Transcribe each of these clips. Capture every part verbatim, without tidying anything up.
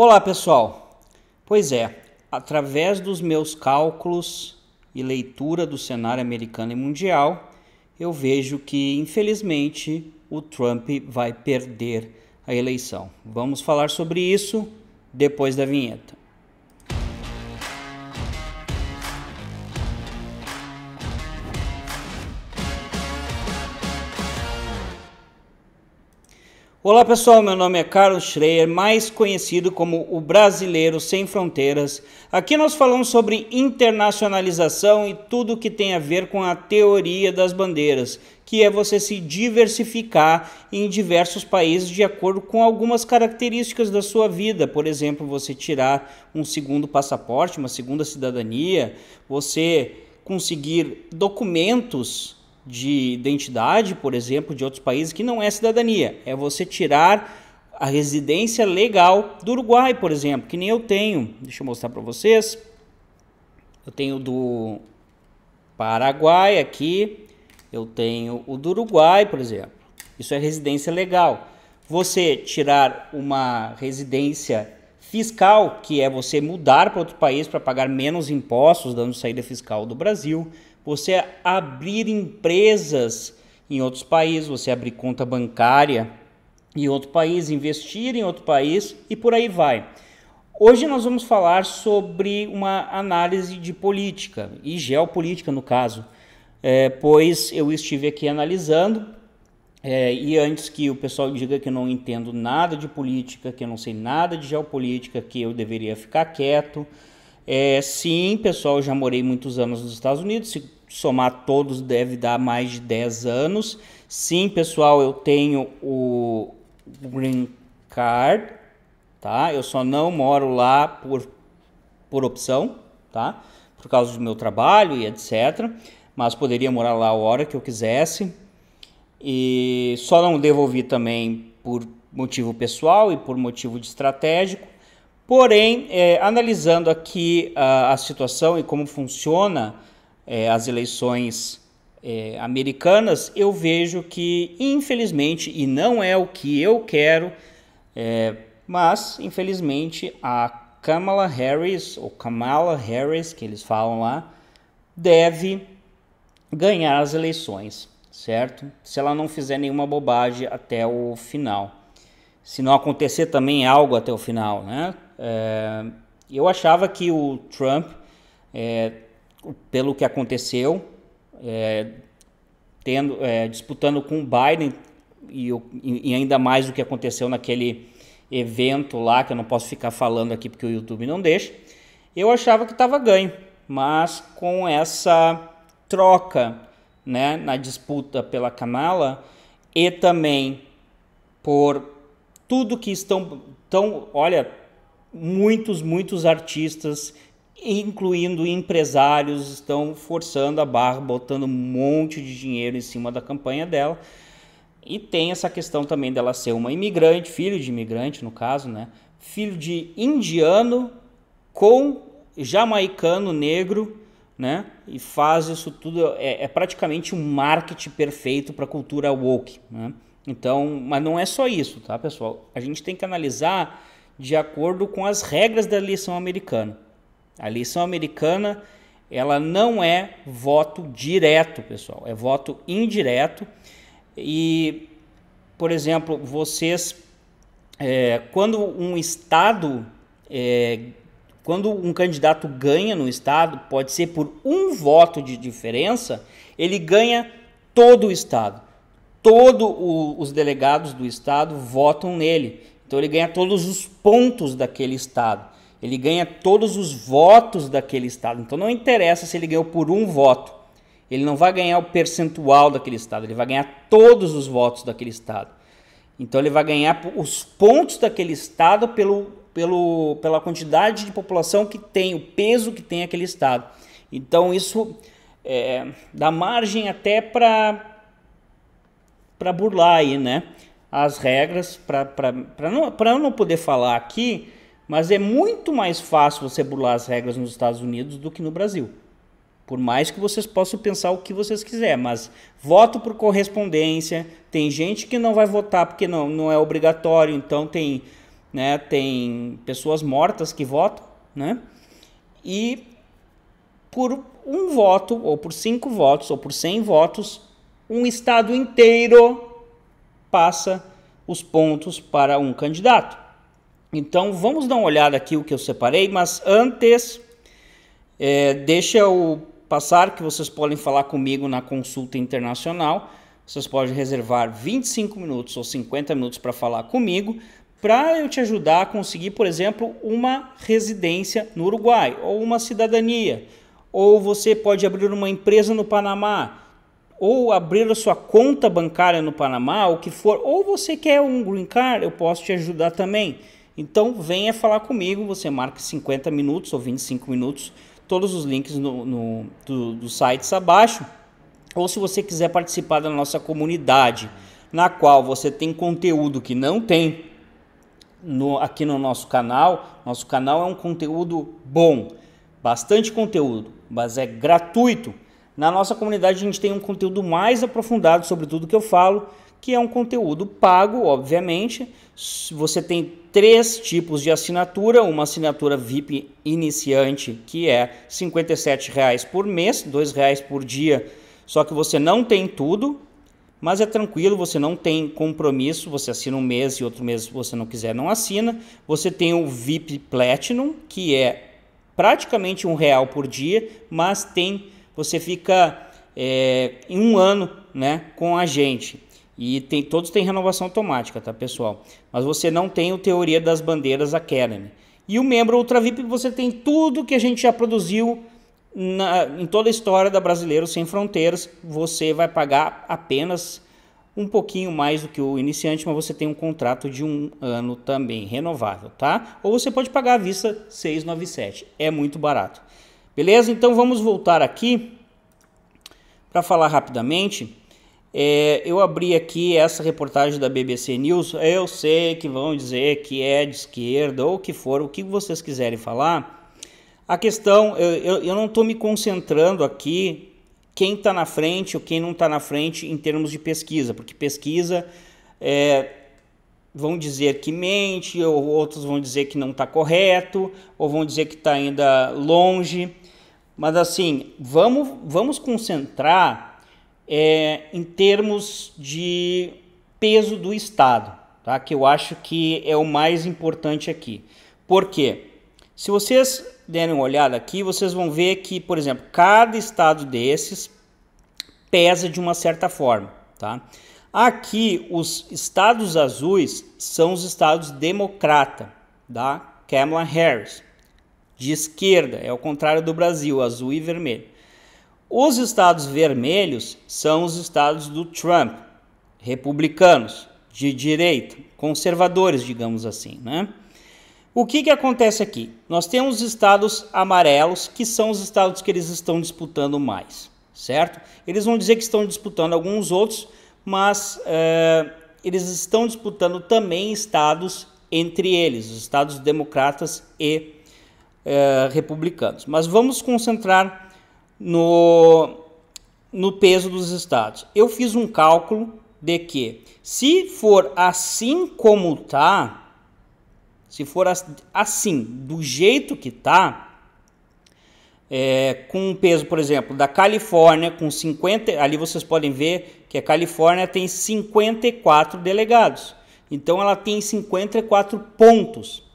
Olá, pessoal. Pois é, através dos meus cálculos e leitura do cenário americano e mundial, eu vejo que, infelizmente, o Trump vai perder a eleição. Vamos falar sobre isso depois da vinheta. Olá pessoal, meu nome é Carlos Schreier, mais conhecido como o Brasileiro Sem Fronteiras. Aqui nós falamos sobre internacionalização e tudo que tem a ver com a teoria das bandeiras, que é você se diversificar em diversos países de acordo com algumas características da sua vida. Por exemplo, você tirar um segundo passaporte, uma segunda cidadania, você conseguir documentos de identidade, por exemplo, de outros países, que não é cidadania. É você tirar a residência legal do Uruguai, por exemplo, que nem eu tenho. Deixa eu mostrar para vocês. Eu tenho do Paraguai aqui, eu tenho o do Uruguai, por exemplo. Isso é residência legal. Você tirar uma residência fiscal, que é você mudar para outro país para pagar menos impostos, dando saída fiscal do Brasil. Você abrir empresas em outros países, você abrir conta bancária em outro país, investir em outro país e por aí vai. Hoje nós vamos falar sobre uma análise de política e geopolítica no caso, é, pois eu estive aqui analisando é, e antes que o pessoal diga que eu não entendo nada de política, que eu não sei nada de geopolítica, que eu deveria ficar quieto. É, sim, pessoal, eu já morei muitos anos nos Estados Unidos, se somar todos deve dar mais de dez anos. Sim, pessoal, eu tenho o Green Card, tá? Eu só não moro lá por, por opção, tá? Por causa do meu trabalho e etcétera. Mas poderia morar lá a hora que eu quisesse. E só não devolvi também por motivo pessoal e por motivo de estratégico. Porém, é, analisando aqui a, a situação e como funciona é, as eleições é, americanas, eu vejo que, infelizmente, e não é o que eu quero, é, mas, infelizmente, a Kamala Harris, ou Kamala Harris, que eles falam lá, deve ganhar as eleições, certo? Se ela não fizer nenhuma bobagem até o final. Se não acontecer também algo até o final, né? É, eu achava que o Trump, é, pelo que aconteceu, é, tendo, é, disputando com o Biden e, o, e ainda mais o que aconteceu naquele evento lá, que eu não posso ficar falando aqui porque o YouTube não deixa, eu achava que estava ganho, mas com essa troca, né, na disputa pela Kamala e também por tudo que estão, tão, olha... Muitos, muitos artistas, incluindo empresários, estão forçando a barra, botando um monte de dinheiro em cima da campanha dela. E tem essa questão também dela ser uma imigrante, filho de imigrante no caso, né? Filho de indiano com jamaicano negro, né? E faz isso tudo, é, é praticamente um marketing perfeito para a cultura woke, né? Então, mas não é só isso, tá, pessoal? A gente tem que analisar de acordo com as regras da eleição americana. A eleição americana, ela não é voto direto, pessoal, é voto indireto. E, por exemplo, vocês, é, quando um estado, é, quando um candidato ganha no estado, pode ser por um voto de diferença, ele ganha todo o estado, todos os delegados do estado votam nele. Então ele ganha todos os pontos daquele estado, ele ganha todos os votos daquele estado. Então não interessa se ele ganhou por um voto, ele não vai ganhar o percentual daquele estado, ele vai ganhar todos os votos daquele estado. Então ele vai ganhar os pontos daquele estado pelo, pelo, pela quantidade de população que tem, o peso que tem aquele estado. Então isso é, dá margem até para para burlar aí, né? As regras, para não, eu não poder falar aqui, mas é muito mais fácil você burlar as regras nos Estados Unidos do que no Brasil. Por mais que vocês possam pensar o que vocês quiserem, mas voto por correspondência, tem gente que não vai votar porque não, não é obrigatório, então tem, né? Tem pessoas mortas que votam, né? E por um voto, ou por cinco votos, ou por cem votos, um estado inteiro passa os pontos para um candidato. Então vamos dar uma olhada aqui o que eu separei, mas antes é, deixa eu passar que vocês podem falar comigo na consulta internacional. Vocês podem reservar vinte e cinco minutos ou cinquenta minutos para falar comigo, para eu te ajudar a conseguir, por exemplo, uma residência no Uruguai, ou uma cidadania, ou você pode abrir uma empresa no Panamá, ou abrir a sua conta bancária no Panamá, o que for, ou você quer um green card, eu posso te ajudar também. Então venha falar comigo, você marca cinquenta minutos ou vinte e cinco minutos, todos os links no, no, do, dos sites abaixo, ou se você quiser participar da nossa comunidade, na qual você tem conteúdo que não tem no, aqui no nosso canal. Nosso canal é um conteúdo bom, bastante conteúdo, mas é gratuito. Na nossa comunidade a gente tem um conteúdo mais aprofundado sobre tudo que eu falo, que é um conteúdo pago, obviamente. Você tem três tipos de assinatura, uma assinatura V I P iniciante, que é cinquenta e sete reais por mês, dois reais por dia, só que você não tem tudo, mas é tranquilo, você não tem compromisso, você assina um mês e outro mês, se você não quiser, não assina. Você tem o V I P Platinum, que é praticamente um real por dia, mas tem, você fica é, em um ano, né, com a gente. E tem, todos têm renovação automática, tá, pessoal? Mas você não tem o Teoria das Bandeiras Academy. E o membro Ultra V I P, você tem tudo que a gente já produziu na, em toda a história da Brasileiro Sem Fronteiras. Você vai pagar apenas um pouquinho mais do que o iniciante, mas você tem um contrato de um ano também, renovável, tá? Ou você pode pagar à vista seis nove sete, é muito barato. Beleza? Então vamos voltar aqui para falar rapidamente. É, eu abri aqui essa reportagem da B B C News. Eu sei que vão dizer que é de esquerda ou que for, o que vocês quiserem falar. A questão, eu, eu, eu não estou me concentrando aqui quem está na frente ou quem não está na frente em termos de pesquisa, porque pesquisa é, vão dizer que mente, ou outros vão dizer que não está correto, ou vão dizer que está ainda longe. Mas assim, vamos, vamos concentrar É, em termos de peso do Estado, tá? Que eu acho que é o mais importante aqui. Por quê? Se vocês derem uma olhada aqui, vocês vão ver que, por exemplo, cada estado desses pesa de uma certa forma, tá? Aqui, os estados azuis são os estados democrata, da Kamala Harris, de esquerda, é o contrário do Brasil, azul e vermelho. Os estados vermelhos são os estados do Trump, republicanos, de direita, conservadores, digamos assim, né? O que que acontece aqui? Nós temos os estados amarelos, que são os estados que eles estão disputando mais, certo? Eles vão dizer que estão disputando alguns outros, mas é, eles estão disputando também estados entre eles, os estados democratas e é, republicanos. Mas vamos concentrar No, no peso dos estados. Eu fiz um cálculo de que, se for assim como tá, se for assim, do jeito que tá, é, com um peso, por exemplo, da Califórnia, com cinquenta, ali vocês podem ver que a Califórnia tem cinquenta e quatro delegados, então ela tem cinquenta e quatro pontos.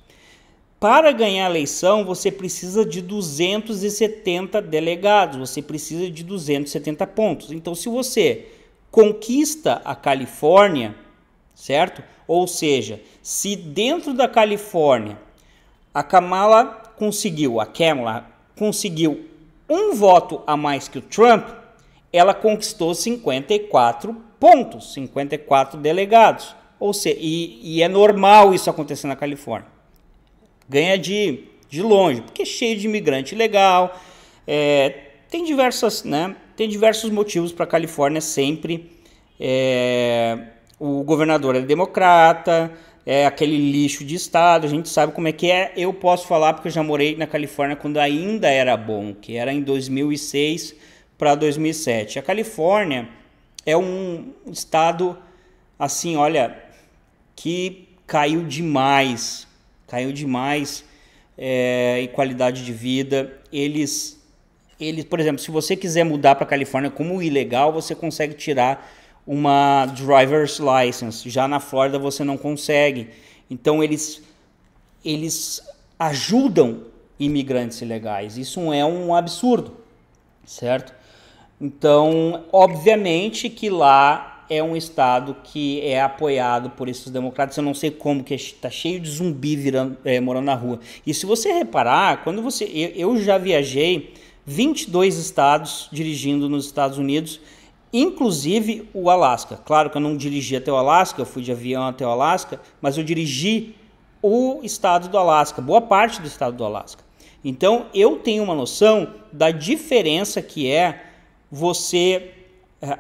Para ganhar a eleição, você precisa de duzentos e setenta delegados, você precisa de duzentos e setenta pontos. Então, se você conquista a Califórnia, certo? Ou seja, se dentro da Califórnia a Kamala conseguiu, a Kamala conseguiu um voto a mais que o Trump, ela conquistou cinquenta e quatro pontos, cinquenta e quatro delegados. Ou seja, e, e é normal isso acontecer na Califórnia. Ganha de, de longe, porque é cheio de imigrante ilegal, é, tem, diversas, né, tem diversos motivos para a Califórnia sempre. É, o governador é democrata, é aquele lixo de estado, a gente sabe como é que é. Eu posso falar porque eu já morei na Califórnia quando ainda era bom, que era em dois mil e seis para dois mil e sete. A Califórnia é um estado, assim, olha, que caiu demais caiu demais é, em qualidade de vida. Eles, eles, por exemplo, se você quiser mudar para a Califórnia como ilegal, você consegue tirar uma driver's license. Já na Flórida você não consegue. Então eles, eles ajudam imigrantes ilegais. Isso é um absurdo, certo? Então, obviamente que lá é um estado que é apoiado por esses democratas. Eu não sei como, que está cheio de zumbi virando, é, morando na rua. E se você reparar, quando você, eu já viajei vinte e dois estados dirigindo nos Estados Unidos, inclusive o Alaska. Claro que eu não dirigi até o Alaska, eu fui de avião até o Alaska, mas eu dirigi o estado do Alaska, boa parte do estado do Alaska. Então, eu tenho uma noção da diferença que é você,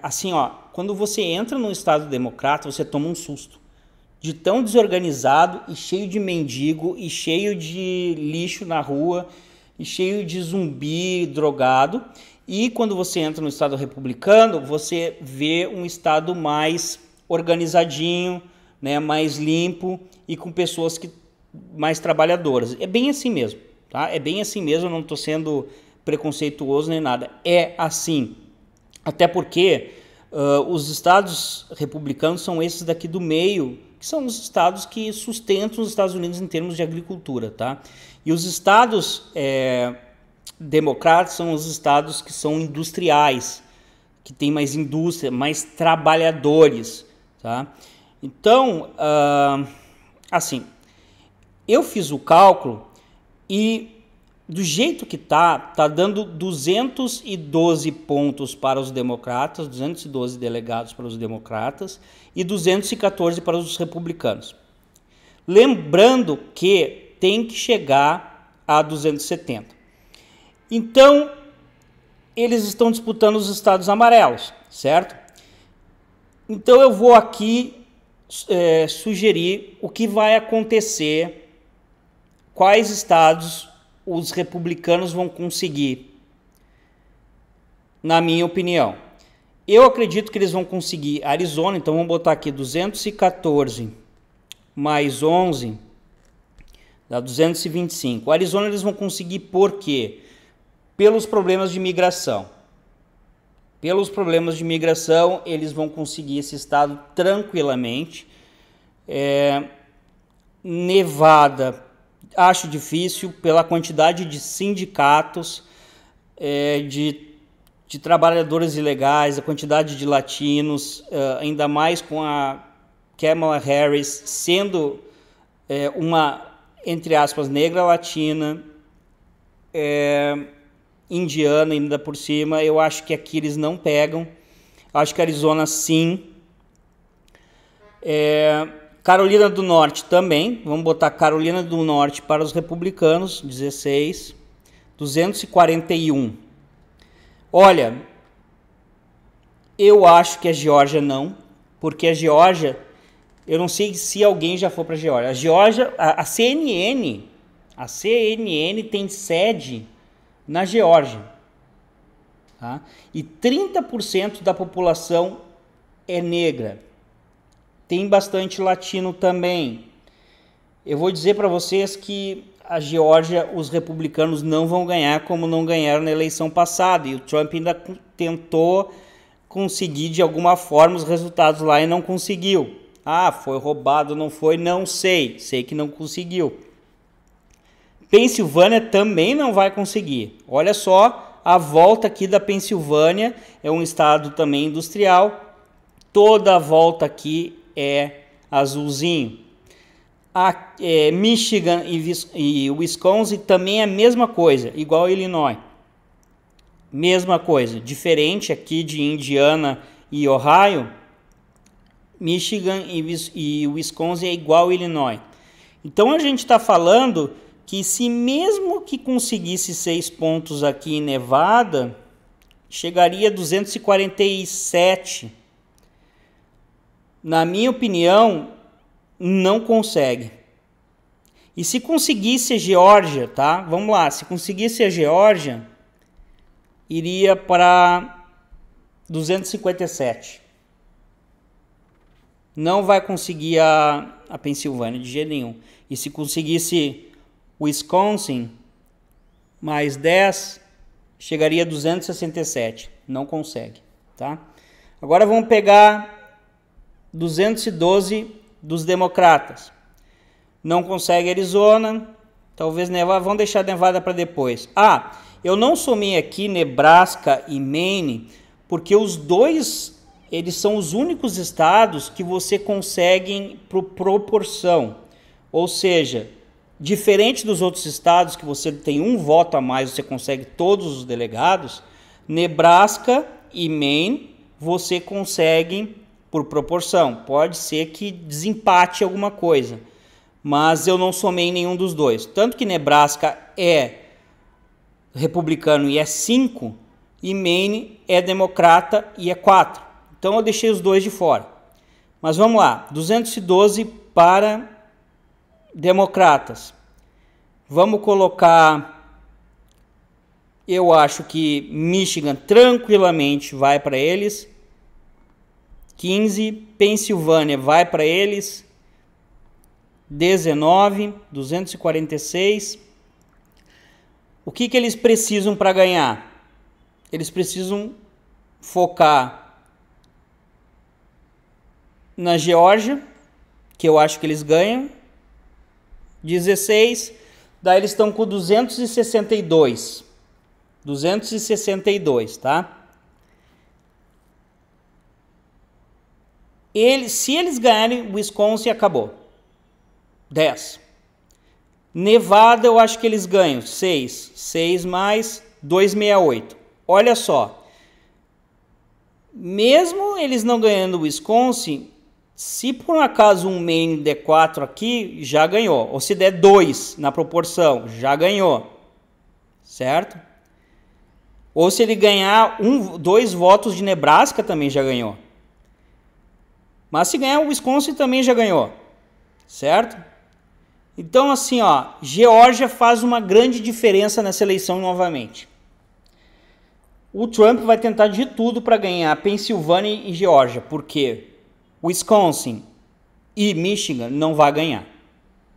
assim, ó, quando você entra num estado democrata, você toma um susto de tão desorganizado e cheio de mendigo e cheio de lixo na rua e cheio de zumbi drogado. E quando você entra no estado republicano, você vê um estado mais organizadinho, né, mais limpo e com pessoas que mais trabalhadoras. É bem assim mesmo, tá? É bem assim mesmo, eu não tô sendo preconceituoso nem nada. É assim. Até porque uh, os estados republicanos são esses daqui do meio, que são os estados que sustentam os Estados Unidos em termos de agricultura, tá? E os estados é, democratas são os estados que são industriais, que tem mais indústria, mais trabalhadores, tá? Então, uh, assim, eu fiz o cálculo e do jeito que tá, tá dando duzentos e doze pontos para os democratas, duzentos e doze delegados para os democratas e duzentos e quatorze para os republicanos. Lembrando que tem que chegar a duzentos e setenta. Então, eles estão disputando os estados amarelos, certo? Então, eu vou aqui é, sugerir o que vai acontecer, quais estados os republicanos vão conseguir, na minha opinião. Eu acredito que eles vão conseguir Arizona, então vamos botar aqui duzentos e quatorze mais onze, dá duzentos e vinte e cinco. Arizona eles vão conseguir por quê? Pelos problemas de migração. Pelos problemas de migração, eles vão conseguir esse estado tranquilamente. É, Nevada, acho difícil pela quantidade de sindicatos, é, de, de trabalhadores ilegais, a quantidade de latinos, uh, ainda mais com a Kamala Harris sendo é, uma, entre aspas, negra latina, é, indiana ainda por cima. Eu acho que aqui eles não pegam. Acho que Arizona sim. É, Carolina do Norte também, vamos botar Carolina do Norte para os republicanos, dezesseis, duzentos e quarenta e um. Olha, eu acho que a Geórgia não, porque a Geórgia, eu não sei se alguém já foi para a Geórgia. A Geórgia, a, a C N N, a C N N tem sede na Geórgia, tá? E trinta por cento da população é negra. Tem bastante latino também. Eu vou dizer para vocês que a Geórgia, os republicanos não vão ganhar como não ganharam na eleição passada. E o Trump ainda tentou conseguir de alguma forma os resultados lá e não conseguiu. Ah, foi roubado, não foi? Não sei. Sei que não conseguiu. Pensilvânia também não vai conseguir. Olha só a volta aqui da Pensilvânia. É um estado também industrial. Toda a volta aqui é azulzinho. A, é, Michigan e, e Wisconsin também é a mesma coisa, igual Illinois. Mesma coisa. Diferente aqui de Indiana e Ohio, Michigan e, e Wisconsin é igual Illinois. Então a gente está falando que se mesmo que conseguisse seis pontos aqui em Nevada, chegaria a duzentos e quarenta e sete. Na minha opinião, não consegue. E se conseguisse a Geórgia, tá? Vamos lá, se conseguisse a Geórgia, iria para duzentos e cinquenta e sete. não vai conseguir a, a Pensilvânia de jeito nenhum. E se conseguisse Wisconsin, mais dez, chegaria a duzentos e sessenta e sete. Não consegue, tá? Agora vamos pegar duzentos e doze dos democratas. Não consegue Arizona, talvez Nevada, vão deixar Nevada para depois. Ah, eu não somei aqui Nebraska e Maine, porque os dois, eles são os únicos estados que você consegue por proporção. Ou seja, diferente dos outros estados, que você tem um voto a mais, você consegue todos os delegados, Nebraska e Maine, você consegue por proporção. Pode ser que desempate alguma coisa, mas eu não somei nenhum dos dois. Tanto que Nebraska é republicano e é cinco, e Maine é democrata e é quatro. Então eu deixei os dois de fora. Mas vamos lá, duzentos e doze para democratas. Vamos colocar, eu acho que Michigan tranquilamente vai para eles. quinze, Pensilvânia vai para eles. dezenove, duzentos e quarenta e seis. O que que eles precisam para ganhar? Eles precisam focar na Geórgia, que eu acho que eles ganham. dezesseis, daí eles estão com duzentos e sessenta e dois. duzentos e sessenta e dois, tá? Eles, se eles ganharem, Wisconsin acabou. dez. Nevada, eu acho que eles ganham. seis. seis mais duzentos e sessenta e oito. Olha só. Mesmo eles não ganhando o Wisconsin, se por um acaso um Maine der quatro aqui, já ganhou. Ou se der dois na proporção, já ganhou. Certo? Ou se ele ganhar um, dois votos de Nebraska, também já ganhou. Mas se ganhar o Wisconsin, também já ganhou. Certo? Então, assim, ó, Geórgia faz uma grande diferença nessa eleição novamente. O Trump vai tentar de tudo para ganhar Pensilvânia e Geórgia, porque Wisconsin e Michigan não vai ganhar.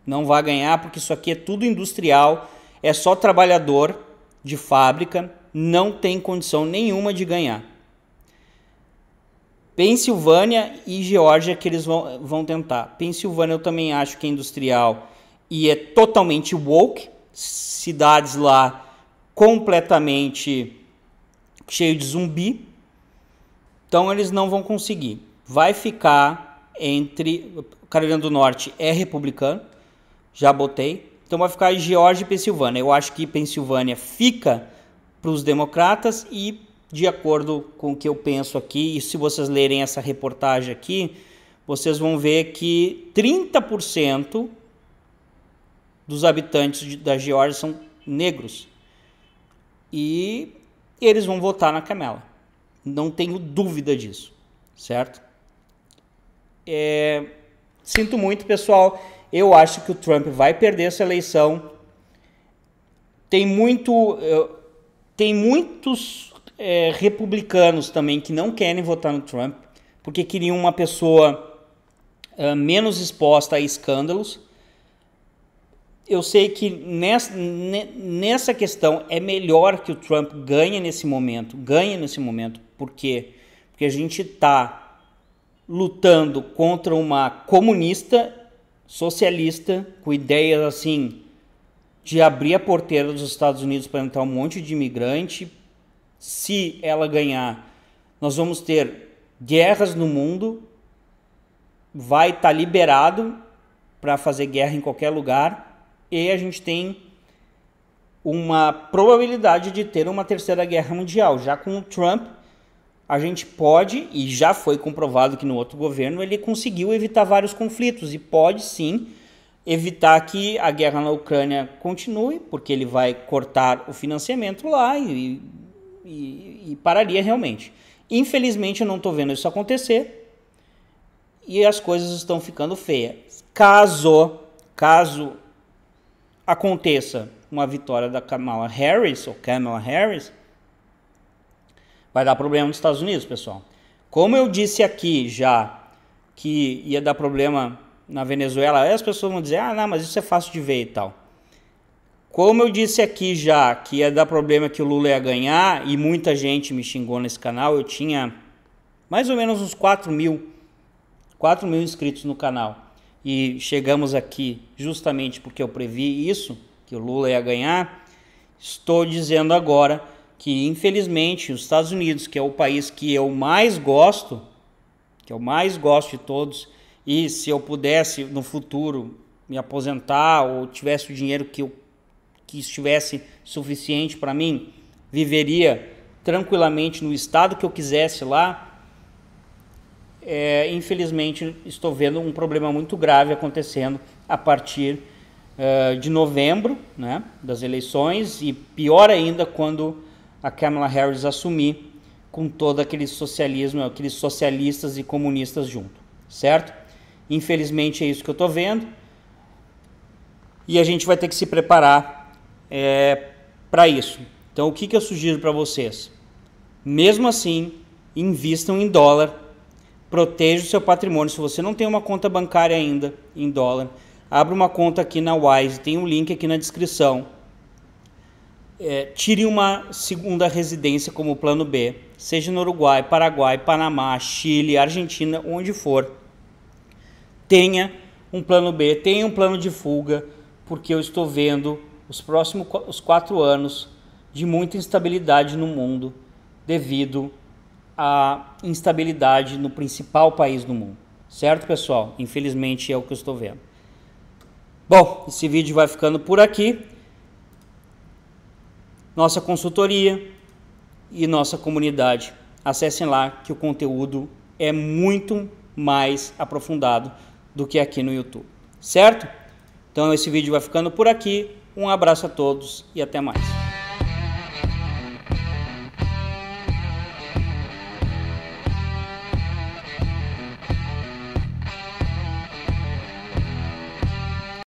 Não vai ganhar porque isso aqui é tudo industrial, é só trabalhador de fábrica, não tem condição nenhuma de ganhar. Pensilvânia e Geórgia que eles vão, vão tentar. Pensilvânia eu também acho que é industrial e é totalmente woke, cidades lá completamente cheio de zumbi, então eles não vão conseguir. Vai ficar entre, Carolina do Norte é republicano, já botei, então vai ficar Geórgia e Pensilvânia. Eu acho que Pensilvânia fica para os democratas e de acordo com o que eu penso aqui, e se vocês lerem essa reportagem aqui, vocês vão ver que trinta por cento dos habitantes da Geórgia são negros. E eles vão votar na Kamala. Não tenho dúvida disso, certo? É, sinto muito, pessoal. Eu acho que o Trump vai perder essa eleição. Tem muito... Tem muitos é, republicanos também que não querem votar no Trump, porque queriam uma pessoa é, menos exposta a escândalos. Eu sei que nessa, nessa questão é melhor que o Trump ganhe nesse momento, ganhe nesse momento, por quê? Porque a gente está lutando contra uma comunista, socialista, com ideias assim de abrir a porteira dos Estados Unidos para entrar um monte de imigrante. Se ela ganhar, nós vamos ter guerras no mundo, vai estar liberado para fazer guerra em qualquer lugar. E a gente tem uma probabilidade de ter uma terceira guerra mundial. Já com o Trump, a gente pode, e já foi comprovado que no outro governo, ele conseguiu evitar vários conflitos. E pode sim evitar que a guerra na Ucrânia continue, porque ele vai cortar o financiamento lá e, e, e pararia realmente. Infelizmente, eu não estou vendo isso acontecer e as coisas estão ficando feias. Caso, caso... aconteça uma vitória da Kamala Harris, ou Kamala Harris, vai dar problema nos Estados Unidos, pessoal. Como eu disse aqui já, que ia dar problema na Venezuela, aí as pessoas vão dizer, ah, não, mas isso é fácil de ver e tal. Como eu disse aqui já, que ia dar problema que o Lula ia ganhar, e muita gente me xingou nesse canal, eu tinha mais ou menos uns quatro mil inscritos no canal. E chegamos aqui justamente porque eu previ isso, que o Lula ia ganhar. Estou dizendo agora que, infelizmente, os Estados Unidos, que é o país que eu mais gosto, que eu mais gosto de todos, e se eu pudesse no futuro me aposentar ou tivesse o dinheiro que eu que estivesse suficiente para mim, viveria tranquilamente no estado que eu quisesse lá, é, infelizmente estou vendo um problema muito grave acontecendo a partir uh, de novembro, né, das eleições, e pior ainda quando a Kamala Harris assumir com todo aquele socialismo, aqueles socialistas e comunistas junto, certo? Infelizmente é isso que eu estou vendo, e a gente vai ter que se preparar É, para isso. Então o que, que eu sugiro para vocês? Mesmo assim, invistam em dólar, proteja o seu patrimônio. Se você não tem uma conta bancária ainda em dólar, abra uma conta aqui na Wise, tem um link aqui na descrição. É, tire uma segunda residência como plano B, seja no Uruguai, Paraguai, Panamá, Chile, Argentina, onde for. Tenha um plano B, tenha um plano de fuga, porque eu estou vendo os próximos os quatro anos de muita instabilidade no mundo devido à instabilidade no principal país do mundo. Certo, pessoal? Infelizmente é o que eu estou vendo. Bom, esse vídeo vai ficando por aqui. Nossa consultoria e nossa comunidade. Acessem lá que o conteúdo é muito mais aprofundado do que aqui no YouTube. Certo? Então esse vídeo vai ficando por aqui. Um abraço a todos e até mais.